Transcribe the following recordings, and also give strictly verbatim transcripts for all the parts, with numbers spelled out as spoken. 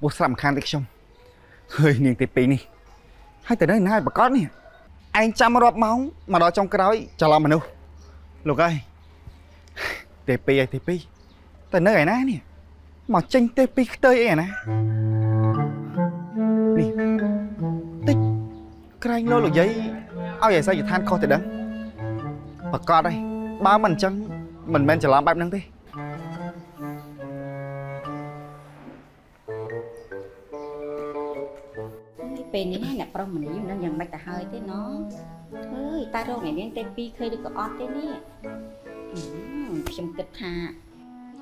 Bố sắm khăn tích chung hơi nhìn tịp pin đi hai từ đây nay bà con nè anh chăm rót máu mà đó trong cái đói cho lo mà nu lục ơi tịp pin tịp pin từ nơi này nè mà tranh tịp pin tơi này nè nè tích cái anh lôi lục giấy ao vậy sao vậy than co thì đắng bà con đây ba mình chăng mình men chỉ làm bám đắng đi. Bên này là prom mình nó nhận bạch hơi thế nó ơi ta đâu này đến tây pi khơi được có thế nè chấm kịch thà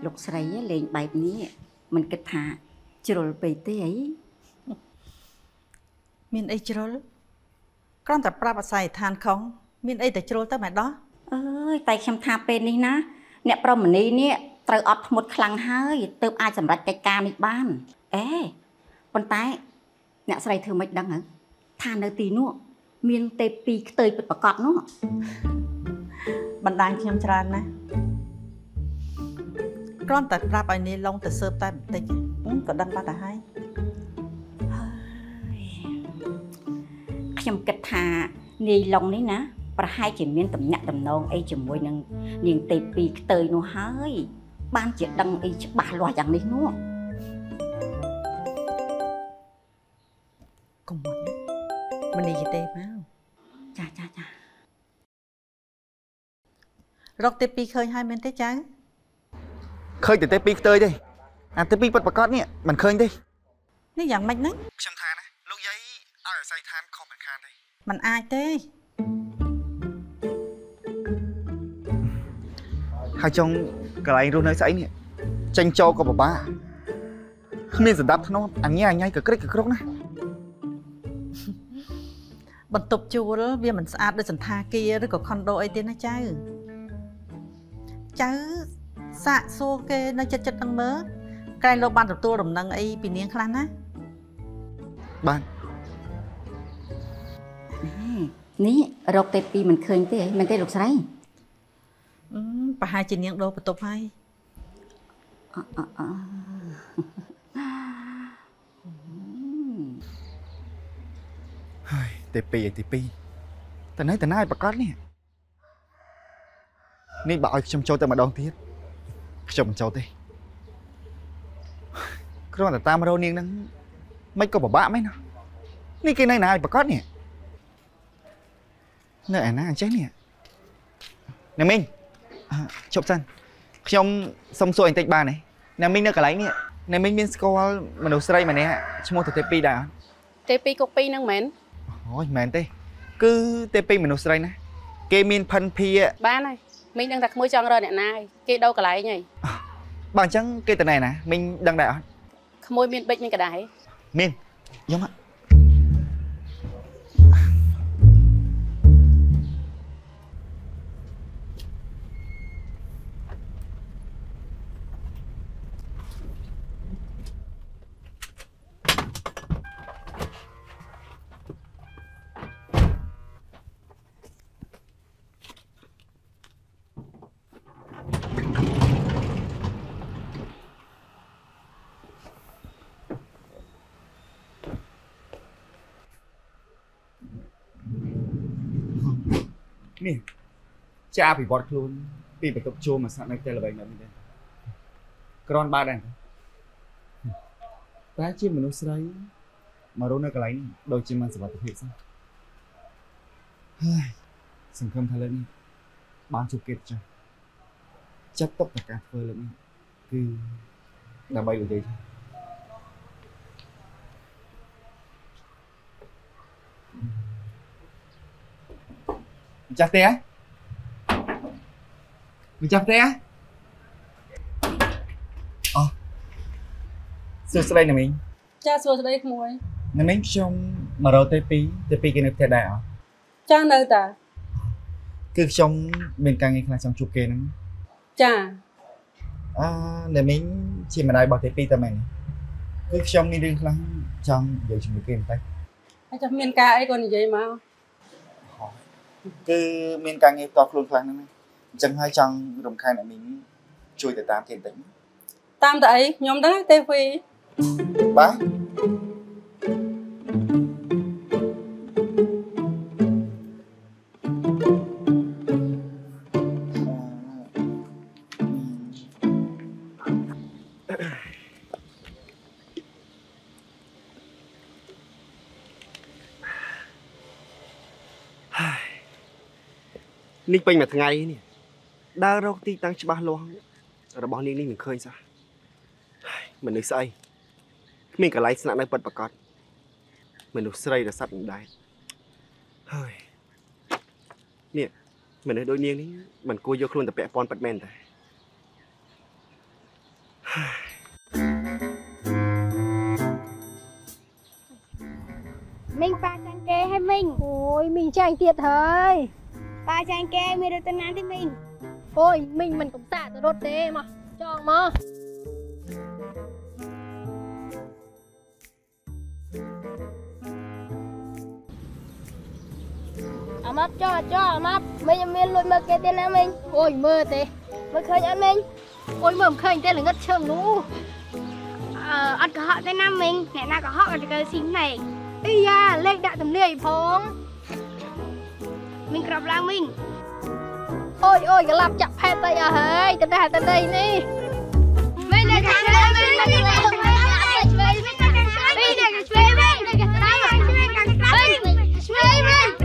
lục sấy lên bài này mình kịch thà chửi bậy thế ấy miền ấy chửi con tập pra bạch sai than không miền ấy tập chửi tới mày đó ơi tay chấm thà bên này nè nè prom mình đi nè trời ọt một khăng hơi từ ai chấm bạch cái cam đi ban é con tay nè sau đây thưa mày đăng hả? Than ở tí nữa, miền tây pi tới bật bạc cọt nữa. Bạn đang xem tràn này, con tật ra bài này long tật sớm tay một tí, muốn cậu đăng ba tờ hai. Khi em cất thà này long đấy nè, ba hai chỉ miền tầm nhẹ tầm nông, ấy chỉ môi nương miền tây pi tới nó hơi, ban chỉ đăng ấy chỉ ba loài dạng đấy nữa. Cùng mình mình đi về tê máu cha cha cha róc tê pi khơi hai bên thế chá khơi từ tê pi tới đây à tê pi bắt bắt cót nè mình khơi đi nó dạng mạnh đấy trong than á lúc giấy ai ở say than không mình khan đây mình ai thế hai trong cái này luôn nơi sấy nè tranh châu có bà ba nên giờ đáp nó anh nghe anh ngay cái cái cái róc này bật tục chùa đó bây mình sát được sẵn tha kia rồi có condo ấy thế nó cháu cháu xạ xô kê nó chất chất đang mớ cái lô ban tập tua đồng năng ấy bị niên khăn á ban ní rọc tê pi mình khơi thế mình tê rọc sấy bà hai chị niên đô bật tục hay tê pi tê pi từ nãy từ nãy bà con nè nên bảo chồng châu ta mà đón tiếp chồng châu tê cứ nói là ta mà đâu niên năng mấy câu bảo bạ mấy nó nên cái này này bà con nè nơi này nó chết nè nè mình chụp sân chồng xong xuôi anh tách ba này nè mình nó cả lấy nè nè mình miên score mà đầu sợi mà nè chồng một tê pi đã tê pi copy năng mến ôi mẹ anh tê cứ tê pê mình nó sợi nè kê miên phân phi ạ ba này Mình đang đặt môi trăng rồi nè này, cái đâu cả lái nhỉ? Bằng chăng cái tờ này nè, mình đang đại ạ. Môi miên bệnh mình cả đáy. Miên, giống ạ. Nè, cha bị bọt luôn, bị bật tốc chôm mà sẵn này chơi là bệnh nặng đây. Còn ba đàn, ta chỉ mình nói sấy, mà đâu nữa cái lấy đôi chim mà sẽ bật tập hệ sao? Sừng khăm thay lên, bán chụp kẹt cho, chắc tóc là cà phê lên, cứ đã bay được đấy. Mình chạp té. Mình chạp té. Ờ xưa xưa đây nè mình. Chà xưa xưa đây không mùi. Nè mình trong mà rô tê pí. Tê pí kênh nếp thẻ đại hả? Chà nơi ta. Cứ trong mình càng nghe khá là trong chụp kênh lắm. Chà à, nè mình chỉ mà đại bỏ tê pí ta mình. Cứ trong mình đừng khá là trong dưới chụp kênh tách. Ở trong mình ca ấy còn như vậy mà. Cứ mình càng nghe to luôn khăn này. Chẳng hơi trong đồng khai này mình chui từ tám tiền tính. Tam tại nhóm đó tê phi. Bá. Ninh bình mà thằng ngày nè, đa rau ti tăng chả loang, rồi bỏ ninh ninh mình khơi ra, mình được say, mình cả lái xe này bật bật cọt, mình được say là sắt mình đái, hơi, nè, mình được đôi niêng đấy, mình cua vô luôn tập bẹ pon bật men rồi. Mình ba chàng kê hay mình, ôi mình chàng tiệt thôi. Ba chàng kê mình được tên án thì mình. Ôi, mình mình cũng xả từ đốt đê mà. Cho mà à mập cho, cho à mập. Mình em miên lùi mơ kê tên án mình. Ôi, mơ thế. Mơ khơi án mình. Ôi, mơ khơi tên là ngất trường lũ. Ờ, ăn cả họ tên án mình. Nè nào cả họ còn cái xính này. Ý da, lên đại tầm này phóng. Mình gặp lại mình. Ôi ôi cái làm chặt hết tay à hỡi, từ đây từ đây đi. Mình là cái chơi mình là cái chơi mình là cái chơi mình là cái chơi mình là cái chơi mình là cái chơi mình là cái chơi mình là cái chơi mình là cái chơi mình là cái chơi mình là cái chơi mình là cái chơi mình là cái chơi mình là cái chơi mình.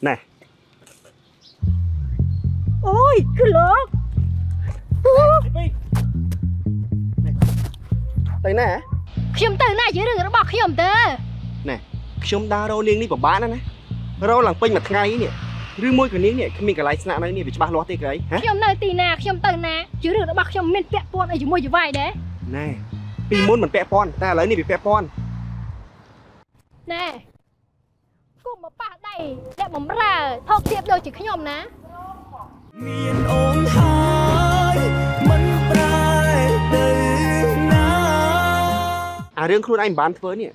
Nè. Ôi, cứ lộn. Tới nè. Khiêm tới nè chứ đừng nó bọc khiêm tới. Nè, khiêm đa rô niêng đi bỏ bán đó nè. Rô làng pênh mà thằng ấy nè. Rư môi của niêng nè, mình cả lái xe nè nè vì ba lóa tê cái ấy. Khiêm nơi tì nè, khiêm tới nè. Chứ đừng nó bọc khiêm mình pẹ pon ở dưới môi dưới vai đấy. Nè, mình muốn mình pẹ pon, ta lấy nè vì pẹ pon. Nè. Cùng một bà đầy đẹp bóng ra thọc tiếp đôi chỉ khá nhòm ná. Miền ôm hai mân prai đầy ná. À riêng khuôn anh bán thớ nè.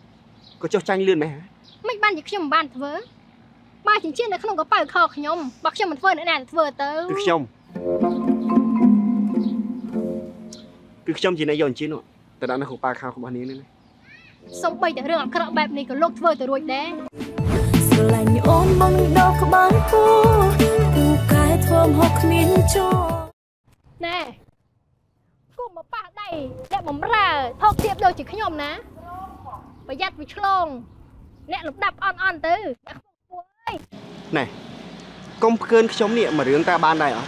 Có cho tranh lươn này hả? Mình bán chỉ khá nhòm bán thớ. Bà chính chiếc này không có bài khó khá nhòm. Bà khá nhòm thớ nữa nè thớ tớ. Cứ khá nhòm. Cứ khá nhòm chỉ này dồn chí nữa. แต่ด้านนั้นของปลาขาวของอันนี้นี่ส่งไปแต่เรื่องคราวแบบนี้ก็ลกเวอร์แต่รวยแดงแน่กูมาปะได้แต่ผมร่าทอกเทียบโดยจิตขยมนะประหยัดวิชลงแน่หลบดับอ่อนๆตื้อแน่ก้มเกินขยมเนี่ยมาเรื่องตาบ้านได้เหรอ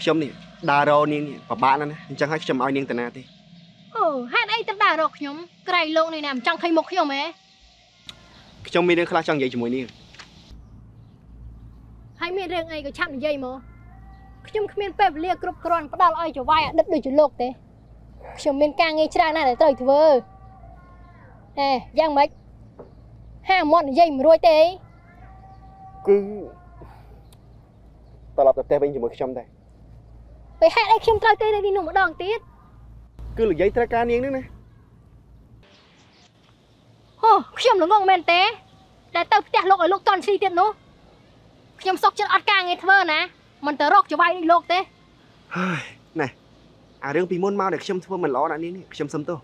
ขยมเนี่ยดาโรนี่เนี่ยปะบ้านนั่นนะจังให้ขยมเอาเนียงแต่นาทีเออให้ไอ้ตั้งดาโรขยมไกลลงในน้ำจังใครมกขยมไหมขยมมีเรื่องคลาจังใหญ่จมูกนี่ให้มีเรื่องไอ้ก็ช่างใหญ่โมขยมขมิ้นเป๊บเรียกกรุบกรอนก็ดาลอยจะไหวดับโดยจุดโลกเตะขยมเป็นกลางไงชราหน้าแต่ต่อยถือเวอร์เอ๊ยยังไหมห้ามอนใหญ่รวยเตะคือตลอดแต่เตะไปอยู่หมดขยมได้ไปให้ไอ้ขยมตายเตะได้ดีหนุ่มดองตีดคือหลุดใหญ่ตระการเองนี่นะโอ้ขยมหลงงงแมนเตะแต่เตะพิจารณาโลกไอ้โลกตอนสี่เดือนนู้ขยมซอกจนอัดกลางไงเทอร์นะมันจะรอกจะไปอีกโลกเต้เฮ้ยน่ะอ่าเรื่องปีมนมาเด็กชิมทั่วมันล้อนะนี่นี่ชิมซ้ำตัว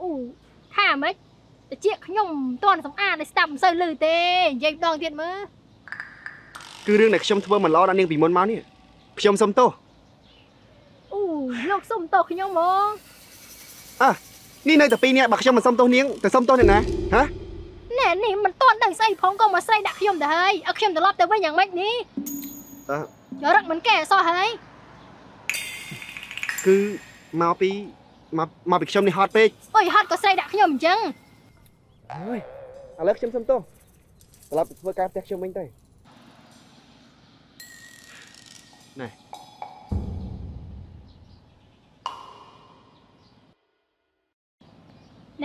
อู้ห่าไหมแต่เจี๊ยขยมตอนสองอาในสตัมเซอร์ลือเต้ยัยดองเทียนมือคือเรื่องเด็กชิมทั่วมันล้อนะนี่ปีมนมาเนี่ยชิมซ้ำตัวอู้โลกซ้ำตัวขยมมองอ่ะนี่ในแต่ปีเนี้ยบักชิมมันซ้ำตัวเนี้ยแต่ซ้ำตัวเนี่ยนะฮะแน่นี่มันตอนดังใส่ผมก็มาใส่ดักขยมแต่เฮ้ยเอาขยมแต่รอบแต่ว่าอย่างแม็กนี้อ่ะอย่ารักมันแก่ซอเฮ้ยคือมาปีมามาปีชมในฮอตเป๊กโอ้ยฮอตก็ใส่ดักขยมจังเฮ้ยอะไรชมชมตัวเราไปทัวร์การแจกชมเองได้ไหนแ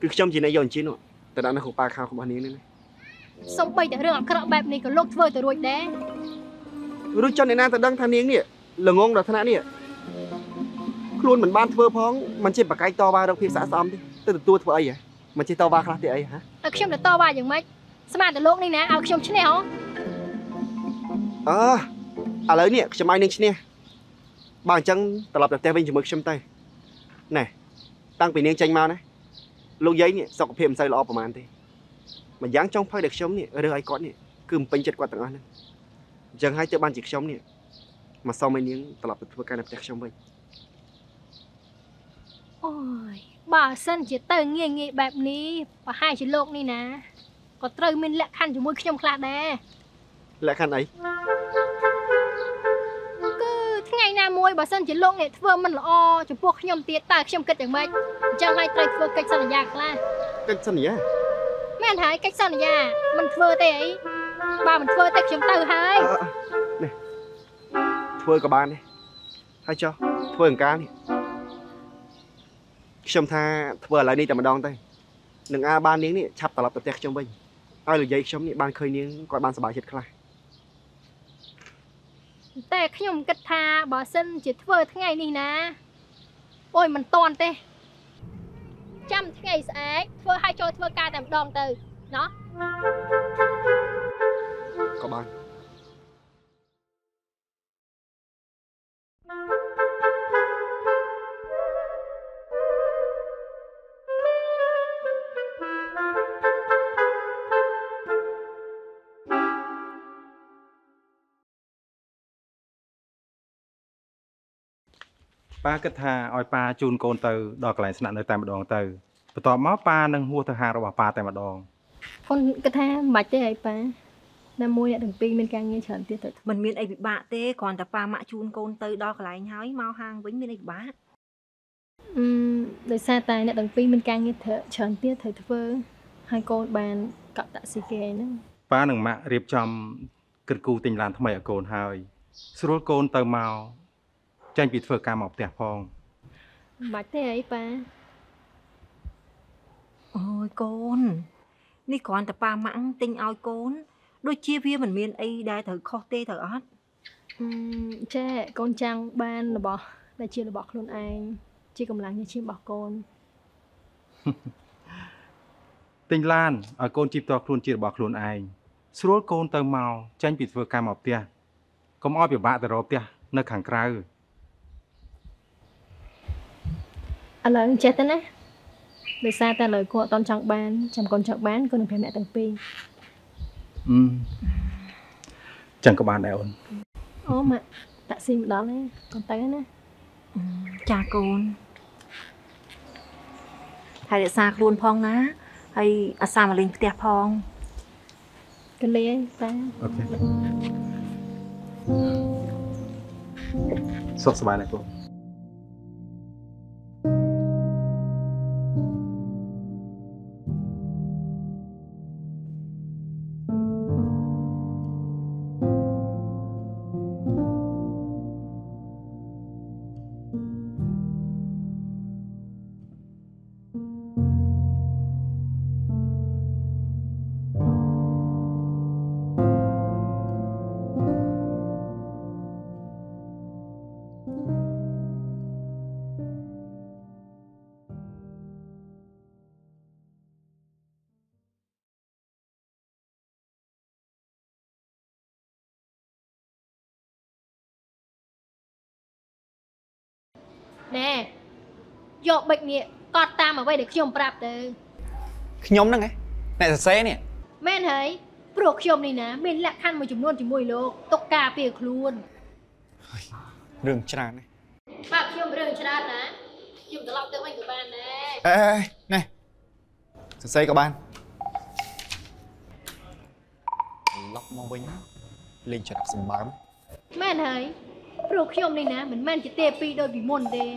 คือขยมจีนายยนจีนอ่ะแต่ด้านนั้นของปลาขาวของบ้านนี้นี่ส่งไปแต่เรื่องกระแบบนี้ก็โลกเถอแต่รวยแดงรู้จักในหน้าแต่ดังทางนี้เนี่ยหลงงดอกธนาเนี่ยครูนเหมือนบ้านเทอพ้องมันเช่นปากไก่ตอวาเราเพียงสะสมดิแต่ตัวเทอไอ้มันเช่นตอวาคลาสเตไอ้ฮะเอาเข้มแต่ตอวาอย่างไหมสมาร์ทแต่โลกนี่นะเอาเข้มชแนลอ๋ออะไรเนี่ยจะมาหนึ่งชแนลบางจังตลอดแต่เตะเป็นจมูกเข้มไตไหนตั้งปีนี้จังมานะโลกยัยเนี่ยสกปรกใส่ล้อประมาณตีมันยั้งจ้องพักเด็กชมเนี่ยเรือไอ้ก้อนเนี่ยกึมเป็นจัดกว่าต่างนั้นจังให้เจ้าบ้านจิกชมเนี่ยมาซ้อมไม่เนี้ยตลอดแต่เทอการเด็กชมไปโอ้ยบ่าเส้นจะเติงเงี้ยเงี้ยแบบนี้ป่าให้ชิโลกนี่นะก็เติมมินแหละคันจมูกขยมคลาดแน่แหละคันไหนก็ทั้งไงนามวยบ่าเส้นจะโลกเนี่ยเฟื่องมันละอจะพวกขยมเตี้ยตาขยมเกิดอย่างไรจะให้เติมเฟื่องกัจสัญญาคลาดกัจสัญญาแม่นหายกัจสัญญามันเฟื่องเต๋บ่ามันเฟื่องเต๋ขยมเติมหายเนี่ยเฟื่องกับบ้านเนี่ยให้เจ้าเฟื่องกลางนี่ชมท่าเพื่ออะไรนี่แต่มาดองได้หนึ่งอาบ้านนี้นี่ชับตลับตัดแจกชมบิงเอาหรือใหญ่ชมนี่บ้านเคยนี้ก่อนบ้านสบายเช็ดคลายแต่ขยมกระทาบ่อเส้นจิตเพื่อทั้งไงนี่นะโอ้ยมันตอนเต้จำทั้งไงเอ๊ะเพื่อให้โจทย์เพื่อกาแต่มาดองตื่นเนาะก็บ้านป้าก็ทาออยป้าจูนโกนเตอดอกไกลสนั่นเลยแต่มาดองเตอประตอบม้าป้านั่งหัวเธอหาระหว่างป้าแต่มาดองคนกระทาบาดเจ็บไอ้ป้าน้ำมวยเนี่ยถึงปีนเป็นกลางเงี้ยเฉินเตี้ยเตอมันมีไอ้บิบะเต้ก่อนแต่ป้ามาจูนโกนเตอดอกไกลเฮ้ยมาหางวิ่งมีไอ้บิบะอืมโดยซาตายเนี่ยถึงปีนเป็นกลางเงี้ยเถอะเฉินเตี้ยเถอะทุกเวอร์ให้โกนบานกับตะซีเกนนะป้าหนึ่งมะเรียบจำกระกูติงลานทำไมอะโกนเฮ้ยสรุปโกนเตอเมาใจปิดเฟือกการหมอบแต่พอง Mệt thế hả pa? Ôi con, ní còn ta pa mặn tinh ao con. Đôi chia vía mình miên y đai thử khó tê thử ớt. Cha con trăng ban là bọt, là chia là bọt luôn anh. Chia cầm lắng như chia bọt con. Tinh lan ở con chịp toạc luôn chia bọt luôn anh. Sốt con tơ màu tranh bị vừa cam mọc tia. Có oi biểu bạn từ đó tia, nơi khẳng ra ừ. À lời chết tên á. Để xa ta lời của con trăng ban, chăm con trăng bán con đừng phải mẹ tầng pin. Ừ. Chẳng có bạn đại ổn. Ồ mà, tạ xin đó nè, con tới nè. Ừ, cha con. Thầy để xa luôn phong ná, hay à xa mà lên tiệp phong. Cái lê ấy, ta. Ok. Sốt xa bài này cô. Nè, dọc bệnh nè, cọt ta mà vây để khiêm prap từ. Nhóm nâng ấy, này là xe nè. Mên thấy, bố khiêm này nè, mình lạc khăn mà chùm luôn chùm mùi lô, tốc ca bìa luôn. Rừng tràn này. Bà khiêm rừng tràn nè, chùm tớ lọc tớ mày của bạn nè. Ê, ê, ê, này, xe của bạn. Lọc mong bánh, lên cho đọc xâm bám. Mên thấy. Rồi khi hôm nay nè, mình mang cái tê pi đôi bị môn đê.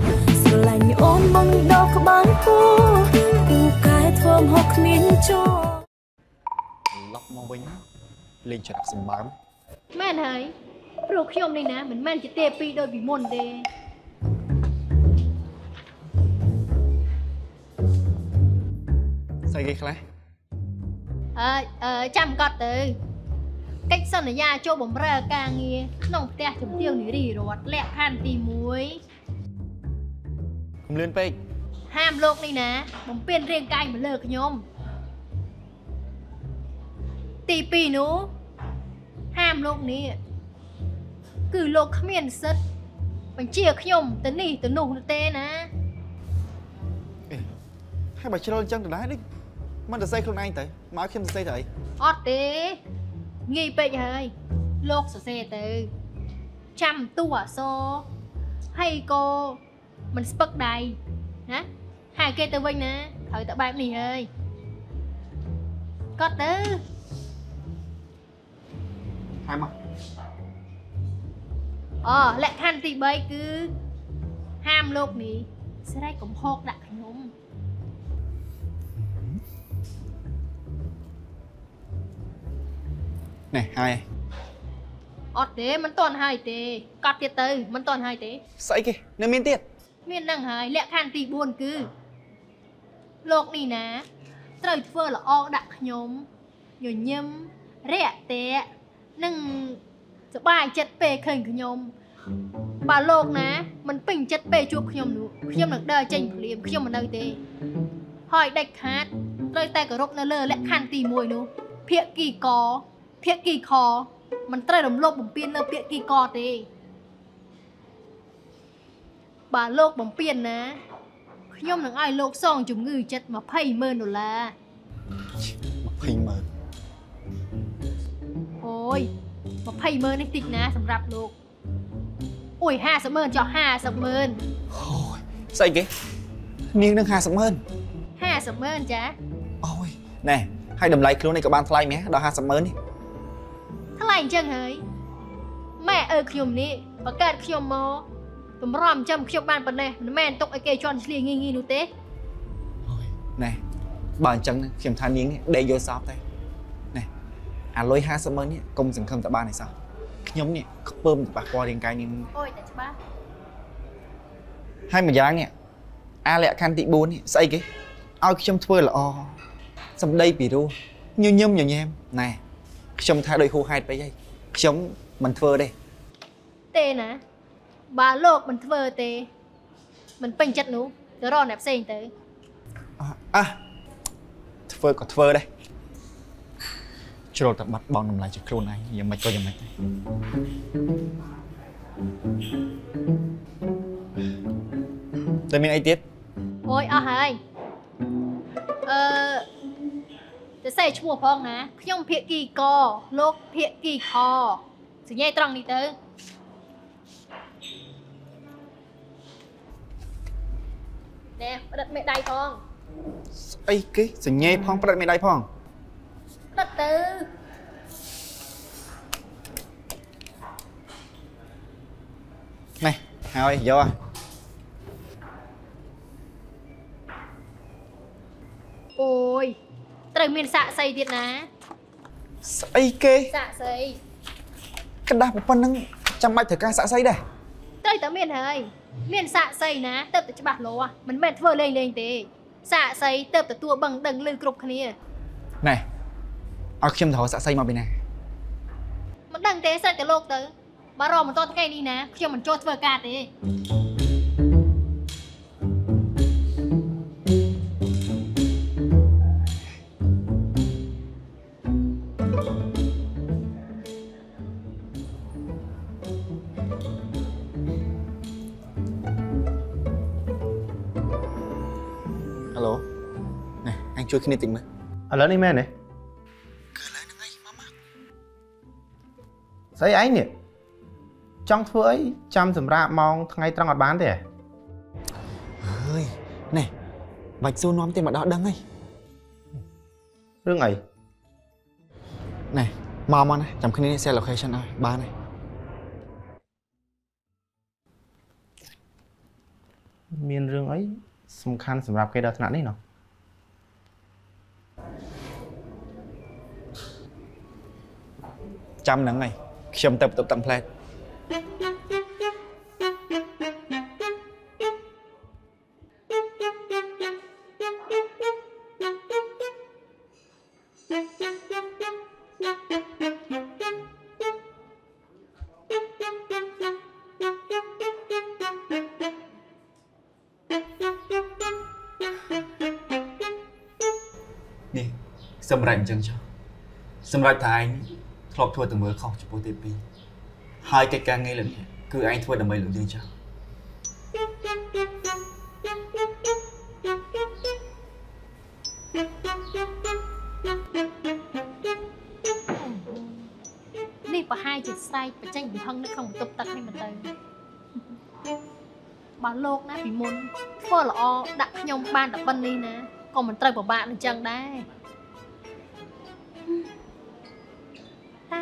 Lọc mong bánh, lên cho đọc xìm bám. Mẹn hỡi, rồi khiêm này nè, mình mang cái tê pi đôi bị môn đê. Xây cái khá. Ờ, ờ, chăm gọt tới. Cách sân ở nhà cho bóng ra càng nghe. Nóng tẹt chấm tiêu này rỉ rột, lẹ khăn tì muối. Không lên bệnh. Hàm lộn này ná, bóng bên riêng cái mà lờ cái nhóm. Tì pì nú. Hàm lộn này. Cứ lộn khám yên sất. Bánh chìa cái nhóm, tấn nỉ, tấn nụ nó tê ná. Ê, hai bà chơi lo chăng được lái đi. Mà được dây không anh tới, mà khiêm được dây thầy. Ót tê. Nghi bệnh hơi, lột sở xe từ trăm tu ở xô. Hay cô, mình spuk đầy. Hả? Hai kê tư vinh nè, thử tạo bạp này hơi. Có tư. Hai mặt. Ờ, lại khăn thì bây cứ. Ham lột này, xe đây cũng hốt đặc nhúng. Này, hai. Ốt tế, mình toàn hai tế. Cọt tiệt tư, mình toàn hai tế. Sấy kì, nó miên tiệt. Miên năng hơi, lẹ khăn tì buồn cứ. Lột này ná. Trời phơ là o đặc nhóm. Nhồi nhâm, rẻ tế. Nâng, sẽ bài chất bề khỉnh của nhóm. Bà lột ná, mình bình chất bề chuộc của nhóm nữa. Khi nhóm được đời chênh của liếm, khi nhóm được đời tế. Hỏi đạch hát. Trời tay của rộp nó lờ lẹ khăn tì mùi nữa. Phiện kỳ có. Phiện kỳ khó, mình trời đồng lột bóng piên là phiện kỳ khó thế. Bà lột bóng piên ná. Nhưng nóng ai lột xong chúng ngư chất mà phây mơn đồ là. Mà phây mơn. Ôi, mà phây mơn này tịch ná, sẵn rạp lột. อุ้ยห้าสามหมื่นจ่อห้าสามหมื่นโอ้ยใส่กี่เนียงนั่งห้าสามหมื่นห้าสามหมื่นจ้ะโอ้ยแน่ให้ดำไรครูในกับบ้านทลายไหมดาวห้าสามหมื่นนี่ทลายเจ้าเฮ้ยแม่เออขยมนี่ประกาศขยมโมผมรอมจำขยมบ้านปนเลยแม่ตกไอเกจอนเลียงงี้งี้ดูเต้แน่บ้านจังขยมทานเนียงนี่ได้เยอะซับเลยแน่อ่ะร้อยห้าสามหมื่นนี่กรมสังคมแต่บ้านไหนซับnhóm nè bơm bạc qua đèn cay nè ôi tại ba hai mà dáng nè a lẹ can tị bốn xây cái ao trong thuê là o xong đây bị đu như nhôm nhiều nhem này trong thay đời khu hai bây giờ chống mình thuê đây tê nè bà lộc mình thuê tê mình pin chặt nú đứa rò nẹp xe tới à, à. thuê có thuê đâyช่วยตัดบัตรบอลน้ำลายจากครูนายยังไม่ก็ยังไม่แต่มีไอเดียโอ้ยอาหายเออจะใส่ชั่วพองนะขย่มเพียกี่กอโลกเพียกี่คอสุดยอดตรังดีเตอร์เนี่ยประดับไม่ได้พองไอ้กี้สุดยอดพองประดับไม่ได้พองตัดตือนี่หายเยอะโอ้ยตรึงเมียนสะใส่ดิดนะไอ้เกสะใส่กระดาษปั้นนั่งจำไม่ถือการสะใส่ได้ตรึงแต่เมียนเฮ้ยเมียนสะใส่นะเติบแต่จะบาดโลอ่ะมันแม่นเฟอร์เลยเลยตีสะใส่เติบแต่ตัวบังดังลือกรุบคันนี้นี่เอาเข็มถอดสะใส่มาไปนะมันดังเตะใส่แต่โลกเต๋อบารอมันต้อนใกล้นี่นะเข็มมันโจทย์เวอร์การ์ดเลยฮัลโหลนี่ไอ้ช่วยคิดนิดติ่งไหมอ่ะแล้วนี่แม่เนี่ยไอ้ไอ้เนี่ยจังเฟ้ยจำสำราบมองไงตรังอดบ้านเถอะเฮ้ยนี่บัดซูน้อมเต็มบัดดอดังไงเรื่องไงนี่มามานะจำคืนนี้เซลล์โลเคชั่นเอาบ้านไงมีเรื่องไอ้สำคัญสำหรับใครดาวถนัดนี่เนาะจำหนังไงชมเต็มตัวตั้งเพลนี่สำหรับจังชอบสำหรับไทยครอบทัวร์ตัวเมืองของจุโปเตปีหายใจกลางไงเลยเนี่ยคือไอ้ทัวร์ดำเนินหรือยังเจ้านี่พอให้จิตใจไปแจ้งบุญพังในของตบตักให้มันเตยบ้านโลกนะผีมนเพื่อละอดักยงบ้านดับบันนี่นะก็มันเตยบ่บ้านมันจังได้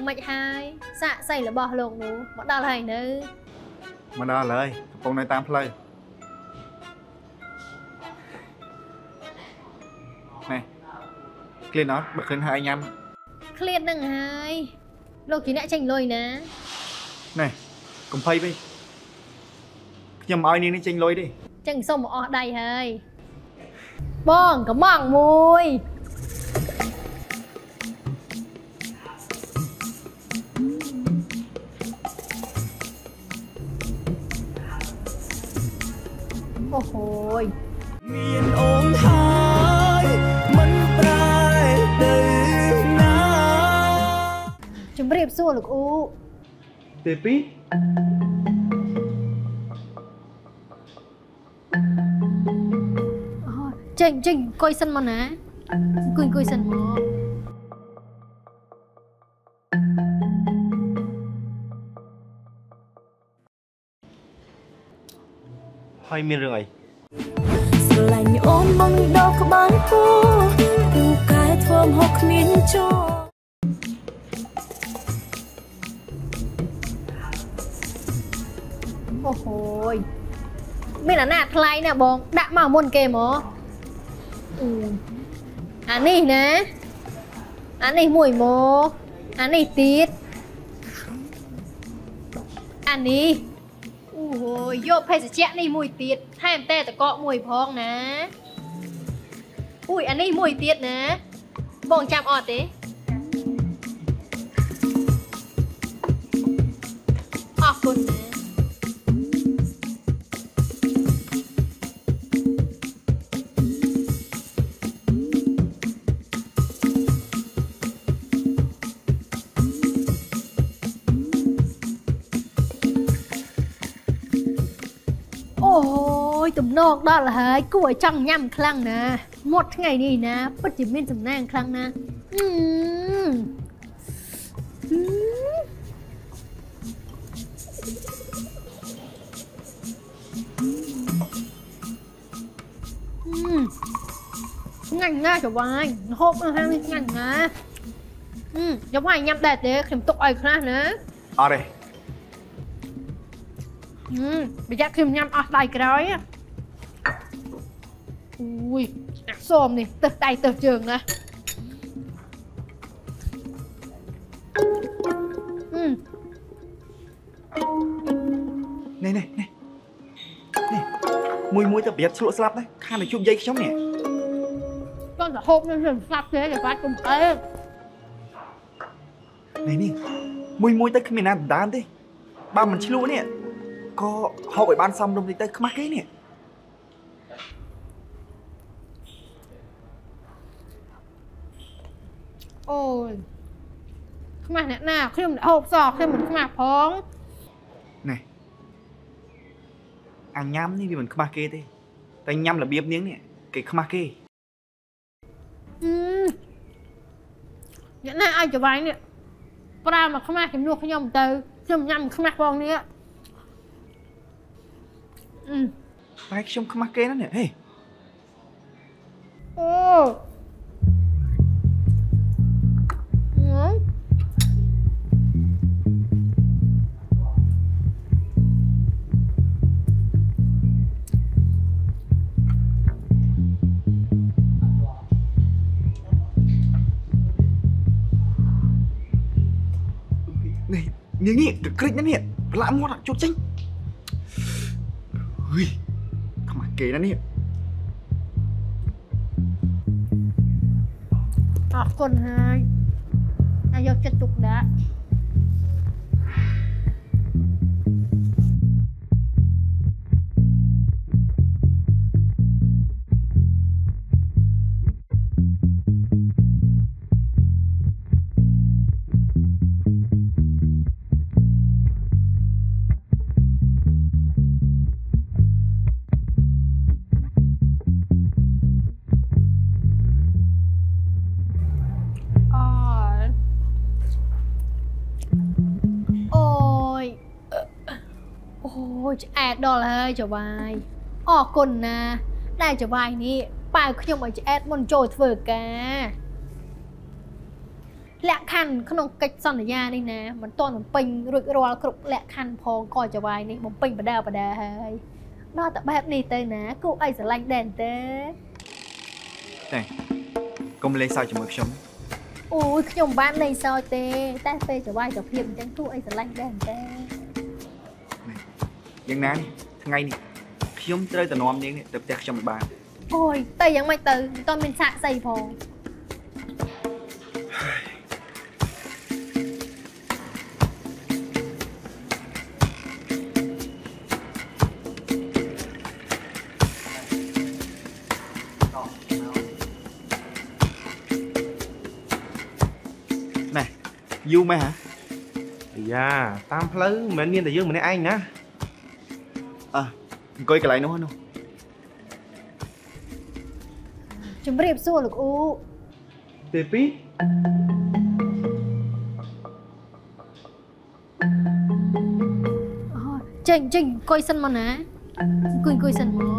ยังไม่หายสะใส่หรือบอกลงนู้มาด่าอะไรเนื้อมาด่าเลยปงในตามเพลย์นี่เคลียร์น็อตบักขึ้นหายย้ำเคลียร์นั่งหายโลกีน่าจังเลยนะนี่กลุ่มเพย์ไปยำอ้อยนี่นี่จังเลยดิจังส่งมาออกได้เฮ้ยบ้องกับบ้องมวย โอ้โหจุ่มเรียบสู้ลูกอูเตปีเจ๋งเจ๋งกอยสันมันนะกุยกุยสันมอให้มีเรื่องอะไรโอ้โหไม่น่าหน้าใครเนี่ยบองด่ามาม่วนเกมหรออันนี้นะอันนี้มวยโมอันนี้ตีดอันนี้โอ้โหโยบเพศเจ้านี่มวยตีดให้แม่แต่เกาะมวยพองนะอุ้ยอันนี้มวยตีดนะบ่งจำออดดิออกคนนะตุ่มนอกด้านละเฮ้ยกล้วยจังย่ำคลั่งนะหมดไงนี่นะปัจจุบันสำนักคลั่งนะอืมอืมอืมง่ายง่ายจะวายโฮบนะฮะง่ายนะอืมจะวายย่ำแต่เด็กเข็มตกไอ้คลั่งนะอะไรอืมไปยักขึ้นย่ำออกไตกระไรอุ้ยโสมนี่เติบไตเติบเจิงนะอืมนี่นี่นี่นี่มวยมวยจะเบียดสลบสลับนะข้าในช่วงเย็นช่วงเนี่ยก้อนจะหกนั่นสิสลับเลยแต่ว่าจุ่มเต้นี่นี่มวยมวยแต่ขึ้นไม่นานด้านดิบ้ามันชิลุเนี่ยก็เขาไปบ้านซ้ำลมติดเตะขมักเลยเนี่ยโอ้ยขมักเนี่ยหน้าขึ้นหกศอกขึ้นเหมือนขมักพ้องไหนอันย้ำนี่มีเหมือนขมักเกย์ดิแต่ย้ำระเบียบเนี้ยเนี่ยเกย์ขมักเกย์อืมเนี่ยหน้าไอ้จะไว้เนี่ยปลาหมักขมักเข็มนวดขย่มเตยขย่มย้ำขมักพ้องเนี้ยไปชมขมักเกนั่นเนี่ยเฮ้ยโอ้นี่นี่นี่กริ๊กนั่นเนี่ยละมดจุดจริงเฮ้ยขมักเกย์นะเนี่ยออกคนหายนายกจะจุกดะแอดดอลเลยจะวายออกคนนะได้จะวายนี่ป่าวขยมอาจจะแอดมอนโจทเวิร์กแกและคันขนมกัจสันยานี่นะมันต้นมันปิงรุกรัวกรุบและคันพองก่อจะวายนี่มันปิงประดาประดาเฮ้ยนอกแต่แบบนี้เต้นะกูไอ้สไลด์แดนเต้เต้ก็ไม่เลยใส่จมูกชมโอ้ยขยมบ้านในซอยเต้แต่เต้จะวายจะเพียงจังกูไอ้สไลด์แดนเต้ยังนั้นไงนี่ขยมเตยแต่นอมเนี่ยเติบแตกจำบานโอ้ยเตยยังไม่เตยตอนเป็นสะใส่พอ ยูไหมฮะอย่าตามเพลย์เหมือนเงี้ยแต่ยูเหมือนไอ้นะอ่ะก้อยกระไรนู้นจุ๊บเรียบสู้หรอกอูเตปีเจงเจงก้อยสันมันนะก้อยก้อยสันมอ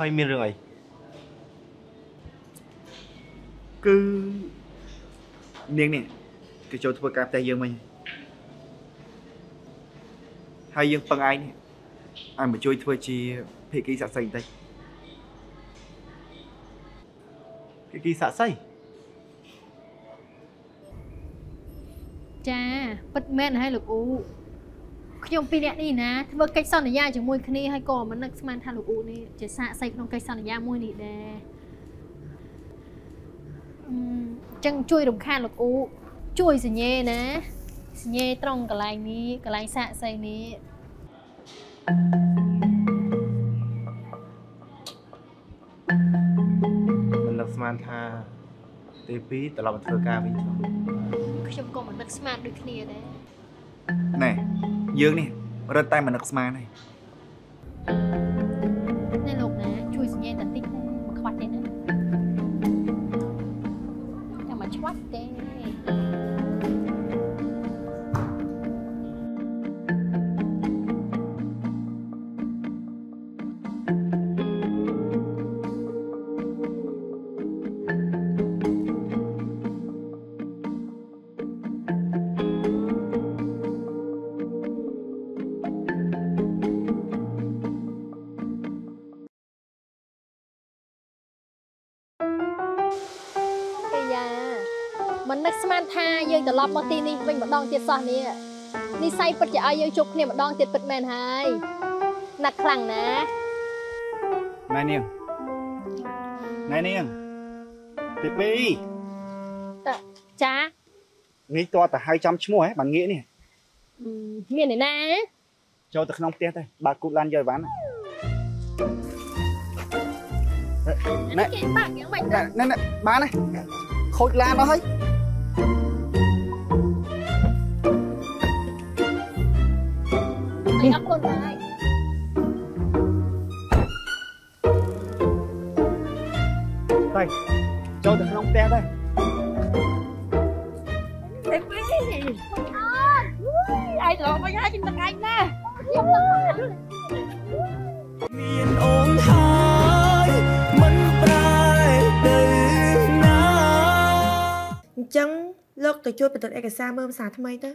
ไมีเรื่องอะไรคือเนียงเนี่ยคือโจทย์ประกาศแต่ยังไม่ให้ยังปังไอ้เนี่ยไอ้มาช่วยทัวร์จีเพกีสะใส่ได้เพกีสะใส่จ้าปัดแม่นให้หลุกอูขยมปีนี้นี่นะถ้าเมื่อไก่ซอนในยาจะมวยคณีให้ก่อมันนักสมานทารุกูนี่จะสะใส่ขนมไก่ซอนในยามวยนี่แดจังช่วยดมข้าหลุกอูช่วยสิเย่นะสิเย่ตรงกระไรนี้กระไรสะใส่นี้มันนักสมานทาเตปีแต่เราเป็นเธอกาเป็นชมขยมก่อมันนักสมานด้วยคณีแดไหนเยอะนี่รถไต่มันนักสมานี่ในโลกนะช่วยสัญญาณติ๊กมาขวัดเลยนะจะมาชวัดเต้มันนักสมานทายังแต่รับมาตีนี่เป็นแบบดองเจ็ดซอนนี่นี่ไซปัจจัยยังจุกเนี่ยแบบดองเจ็ดปัดแมนไฮนักคลังนะนายเนียงนายเนียงเตปีจ้านี่ตัวแต่ให้จำชั่วโมงให้บางงี้นี่เงี้ยไหนนะโจแต่ขนมเตี้ยได้บากุลันเยอะบ้านนั่นนั่นบ้านนี่โคตรลานแล้วเฮ้ยไอ้อัพคนไปไปเจ้าถึงน้องแต้ได้เต็มที่ไอ้หลอกมาย่ากินตะไคร้แน่มีนองค์หายมันปลายเดือนนาจังโลกตัวช่วยเป็นตัวเอกสารเมื่อภาษาทำไมเต้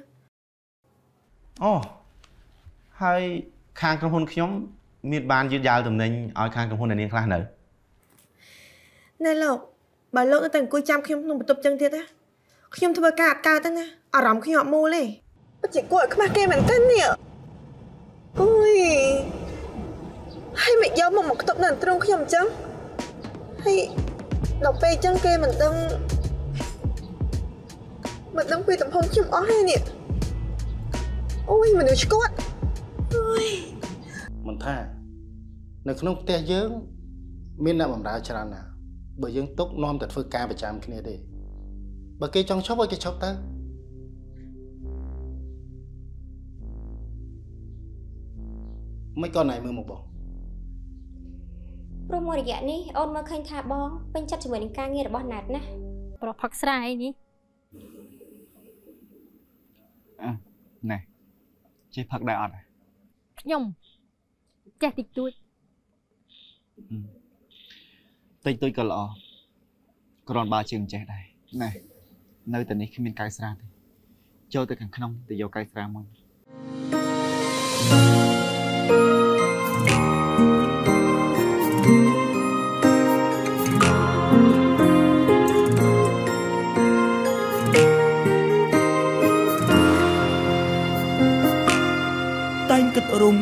อ๋อให้คางกระพุ้นขยมมีดบานยืดยาวถึงในเอาคางกระพุ้นในนี้คลาดหนึ่งในโลกบางโลกตั้งแต่กุยจำขยมนุ่มประตูจังเทียดนะขยมทบกาดกาตั้งนะอารมณ์ขยมโมเลยปัจจิกวดขึ้นมาเกมเหมือนกันเนี่ยอุ้ยให้ไม่ยอมมองมองกระตุกนั่นตรงขยมจังให้เราไปจังเกมเหมือนต้องเหมือนต้องคุยกับพงขยมอ้อให้เนี่ยอุ้ยมันดูชิกวดมันท่าในขนมเตี้ยเยิ้งมีน้ำมันราชาหนาเบอร์เยิ้งตุ๊กน้อมแต่เฟื่องกาประจำคเนเดบะเกยจองชอบบะเกยชอบตั้งไม่ก่อนไหนมือหมกบองโปรโมทอย่างนี้ออนมาเคยทาบองเป็นจัดเสมือนการเงียบบอลนัดนะโปรพักสไลนี้อ่ะไหนใช้พักได้อ่ะยมจะติดตัวติดตัวก็หล่อกรอนบาจึงใจได้ในในแต่นี้คือเป็นไก่สระที่เจ้าแต่ขังขนมแต่โยไก่สระมันรุม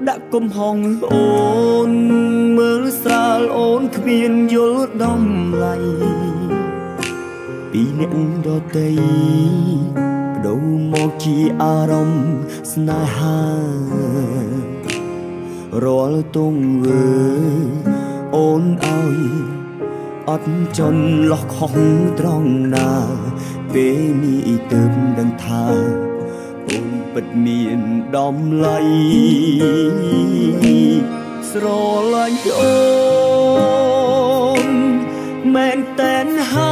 Đã công hòng ồn Mơ xa ồn khuyên vô đông lầy Bị nén đo tây Đâu một chi à rong Snai ha Rồi tông vơ Ôn ai Ất chân lọc hóng trong nà Bế mi tớm đăng thà Ôn bật miền đom lây Sro lạnh ôn Mẹn tên ha